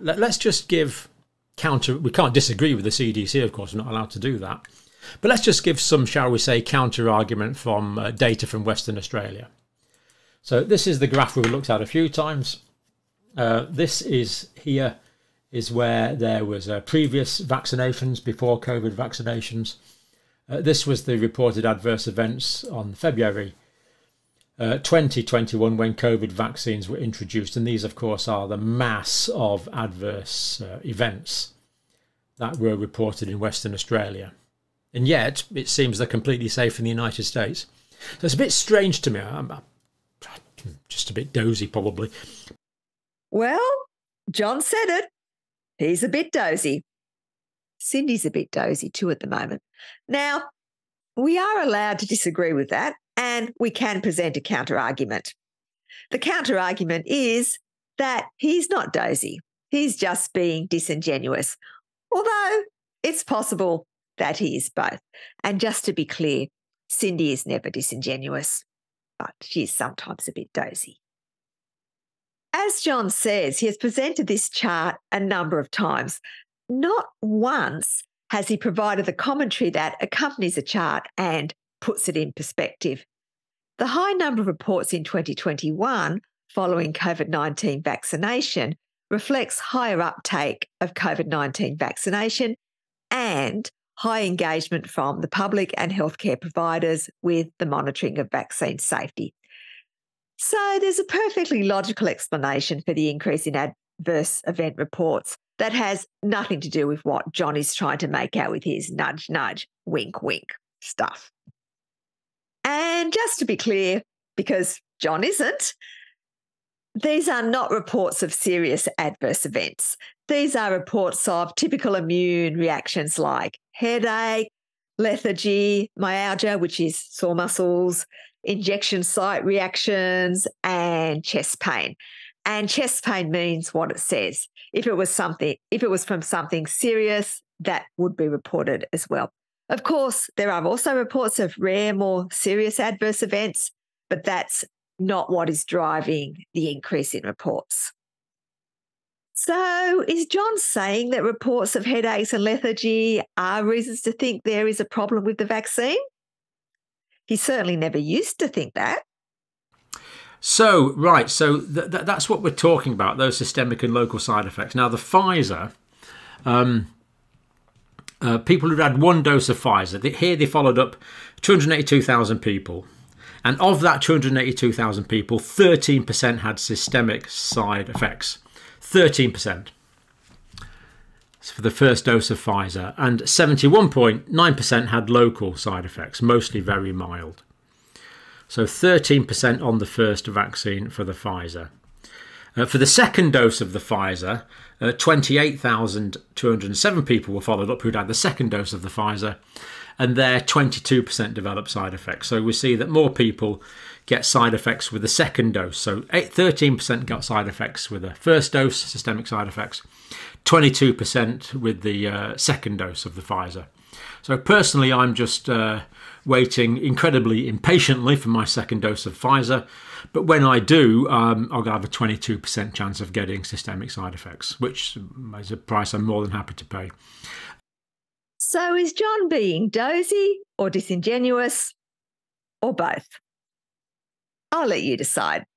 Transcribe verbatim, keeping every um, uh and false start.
let, let's just give counter, we can't disagree with the C D C, of course, we're not allowed to do that, but let's just give some, shall we say, counter argument from uh, data from Western Australia. So this is the graph we've looked at a few times. Uh, this is here is where there was uh, previous vaccinations before COVID vaccinations. Uh, this was the reported adverse events on February uh, twenty twenty-one when COVID vaccines were introduced. And these, of course, are the mass of adverse uh, events that were reported in Western Australia. And yet it seems they're completely safe in the United States. So it's a bit strange to me. I'm, I'm just a bit dozy, probably. Well, John said it. He's a bit dozy. Cindy's a bit dozy too at the moment. Now, we are allowed to disagree with that, and we can present a counter-argument. The counter-argument is that he's not dozy. He's just being disingenuous, although it's possible that he is both. And just to be clear, Cindy is never disingenuous, but she's sometimes a bit dozy. As John says, he has presented this chart a number of times. Not once has he provided the commentary that accompanies a chart and puts it in perspective. The high number of reports in twenty twenty-one following COVID nineteen vaccination reflects higher uptake of COVID nineteen vaccination and high engagement from the public and healthcare providers with the monitoring of vaccine safety. So there's a perfectly logical explanation for the increase in adverse event reports that has nothing to do with what John is trying to make out with his nudge, nudge, wink, wink stuff. And just to be clear, because John isn't, these are not reports of serious adverse events. These are reports of typical immune reactions like headache, lethargy, myalgia, which is sore muscles, injection site reactions, and chest pain. And chest pain means what it says. If it was something, if it was from something serious, that would be reported as well. Of course, there are also reports of rare, more serious adverse events, but that's not what is driving the increase in reports. So is John saying that reports of headaches and lethargy are reasons to think there is a problem with the vaccine? He certainly never used to think that. So, right, so th th that's what we're talking about, those systemic and local side effects. Now, the Pfizer, um, uh, people who'd had one dose of Pfizer, they, here they followed up two hundred eighty-two thousand people. And of that two hundred eighty-two thousand people, thirteen percent had systemic side effects, thirteen percent for the first dose of Pfizer, and seventy-one point nine percent had local side effects, mostly very mild. So thirteen percent on the first vaccine for the Pfizer. Uh, for the second dose of the Pfizer, uh, twenty-eight thousand two hundred seven people were followed up who'd had the second dose of the Pfizer, and there twenty-two percent developed side effects. So we see that more people get side effects with the second dose. So thirteen percent got side effects with the first dose, systemic side effects, twenty-two percent with the uh, second dose of the Pfizer. So personally, I'm just uh, waiting incredibly impatiently for my second dose of Pfizer. But when I do, um, I'll have a twenty-two percent chance of getting systemic side effects, which is a price I'm more than happy to pay. So is John being dozy or disingenuous or both? I'll let you decide.